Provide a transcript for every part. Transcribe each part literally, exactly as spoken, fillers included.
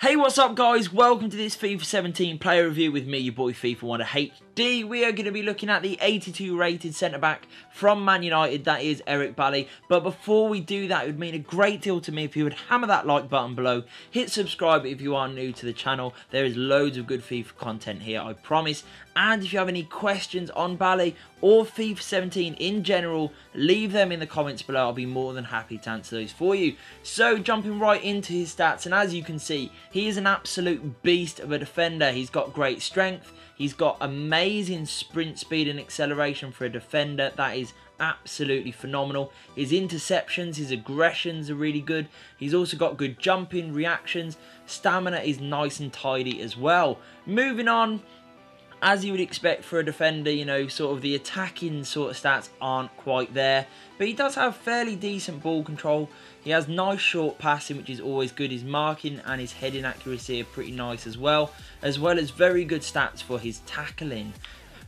Hey, what's up guys, welcome to this FIFA seventeen player review with me, your boy FIFA Wonder H D. We are going to be looking at the eighty-two rated centre back from Man United, that is Eric Bailly. But before we do that, it would mean a great deal to me if you would hammer that like button below, hit subscribe if you are new to the channel. There is loads of good FIFA content here, I promise. And if you have any questions on Bailly or FIFA seventeen in general, leave them in the comments below. I'll be more than happy to answer those for you. So jumping right into his stats, and as you can see, he is an absolute beast of a defender. He's got great strength. He's got amazing sprint speed and acceleration for a defender. That is absolutely phenomenal. His interceptions, his aggressions are really good. He's also got good jumping, reactions. Stamina is nice and tidy as well. Moving on. As you would expect for a defender, you know, sort of the attacking sort of stats aren't quite there. But he does have fairly decent ball control. He has nice short passing, which is always good. His marking and his heading accuracy are pretty nice as well. As well as very good stats for his tackling.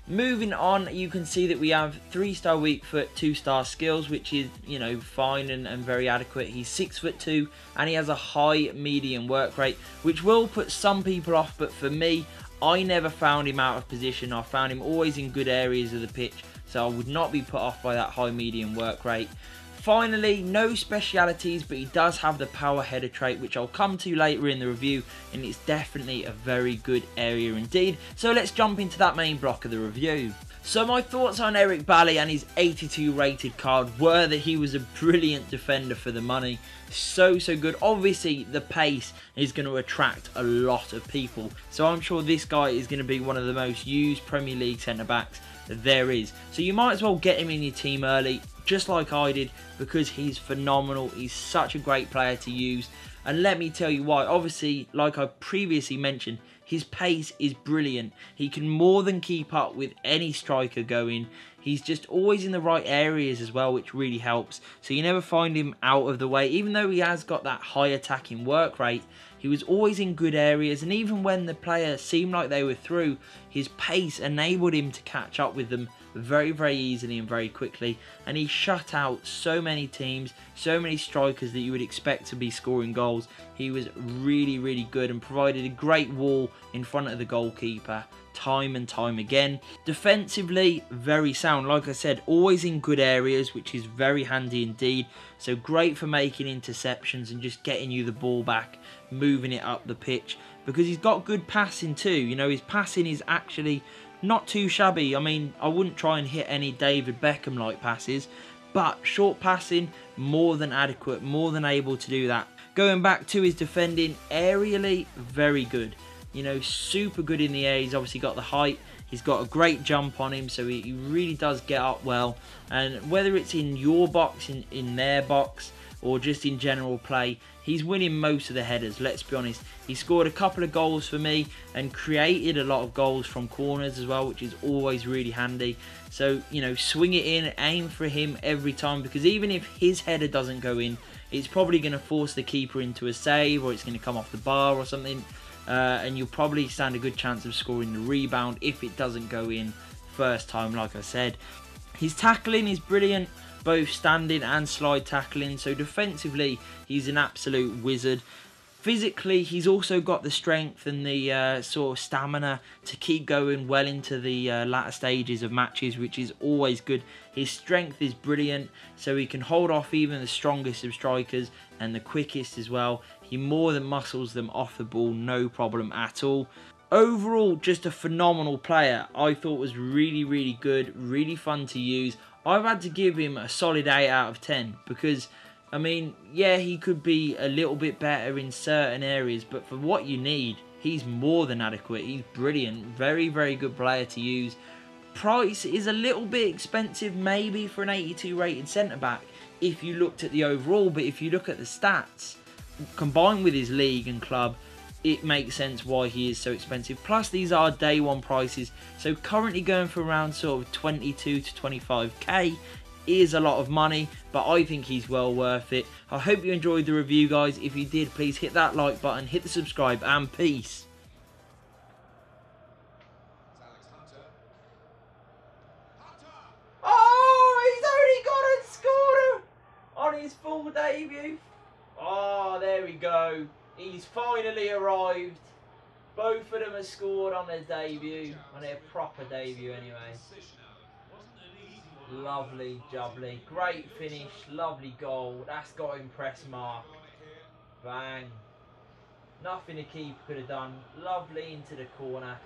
Moving on, you can see that we have three star weak foot, two star skills, which is, you know, fine and, and very adequate. He's six foot two and he has a high medium work rate, which will put some people off, but for me, I never found him out of position. I found him always in good areas of the pitch, so I would not be put off by that high medium work rate. Finally, no specialities, but he does have the power header trait, which I'll come to later in the review, and it's definitely a very good area indeed. So let's jump into that main block of the review. So my thoughts on Eric Bailly and his eighty-two rated card were that he was a brilliant defender for the money. So, so good. Obviously, the pace is going to attract a lot of people. So I'm sure this guy is going to be one of the most used Premier League centre-backs there is. So you might as well get him in your team early, just like I did, because he's phenomenal. He's such a great player to use. And let me tell you why. Obviously, like I previously mentioned, his pace is brilliant. He can more than keep up with any striker going. He's just always in the right areas as well, which really helps. So you never find him out of the way. Even though he has got that high attacking work rate, he was always in good areas. And even when the player seemed like they were through, his pace enabled him to catch up with them very, very easily and very quickly. And he shut out so many teams, so many strikers that you would expect to be scoring goals. He was really, really good and provided a great wall in front of the goalkeeper time and time again. Defensively, very sound. Like I said, always in good areas, which is very handy indeed. So great for making interceptions and just getting you the ball back, moving it up the pitch, because he's got good passing too. You know, his passing is actually not too shabby. I mean, I wouldn't try and hit any David Beckham like passes, but short passing, more than adequate, more than able to do that. Going back to his defending, aerially, very good. You know, super good in the air. He's obviously got the height. He's got a great jump on him, so he, he really does get up well. And whether it's in your box, in, in their box, or just in general play, he's winning most of the headers, let's be honest. He scored a couple of goals for me and created a lot of goals from corners as well, which is always really handy. So, you know, swing it in, aim for him every time, because even if his header doesn't go in, it's probably going to force the keeper into a save, or it's going to come off the bar or something. Uh, and you'll probably stand a good chance of scoring the rebound if it doesn't go in first time, like I said. His tackling is brilliant, both standing and slide tackling. So defensively, he's an absolute wizard. Physically, he's also got the strength and the uh, sort of stamina to keep going well into the uh, latter stages of matches, which is always good. His strength is brilliant, so he can hold off even the strongest of strikers and the quickest as well. He more than muscles them off the ball, no problem at all. Overall, just a phenomenal player. I thought was really, really good, really fun to use. I've had to give him a solid eight out of ten because, I mean, yeah, he could be a little bit better in certain areas, but for what you need, he's more than adequate. He's brilliant. Very, very good player to use. Price is a little bit expensive maybe for an eighty-two rated centre-back if you looked at the overall, but if you look at the stats, combined with his league and club, it makes sense why he is so expensive. Plus, these are day one prices, so currently going for around sort of twenty-two to twenty-five K. Is a lot of money, but I think he's well worth it. I hope you enjoyed the review, guys. If you did, please hit that like button, hit the subscribe, and peace. It's Alex Hunter. Hunter. Oh, he's only got and scored on his full debut. Oh, there we go. He's finally arrived. Both of them have scored on their debut, on their proper debut anyway. Lovely, jubbly. Great finish, lovely goal. That's got to impress Mark. Bang. Nothing the keeper could have done. Lovely into the corner.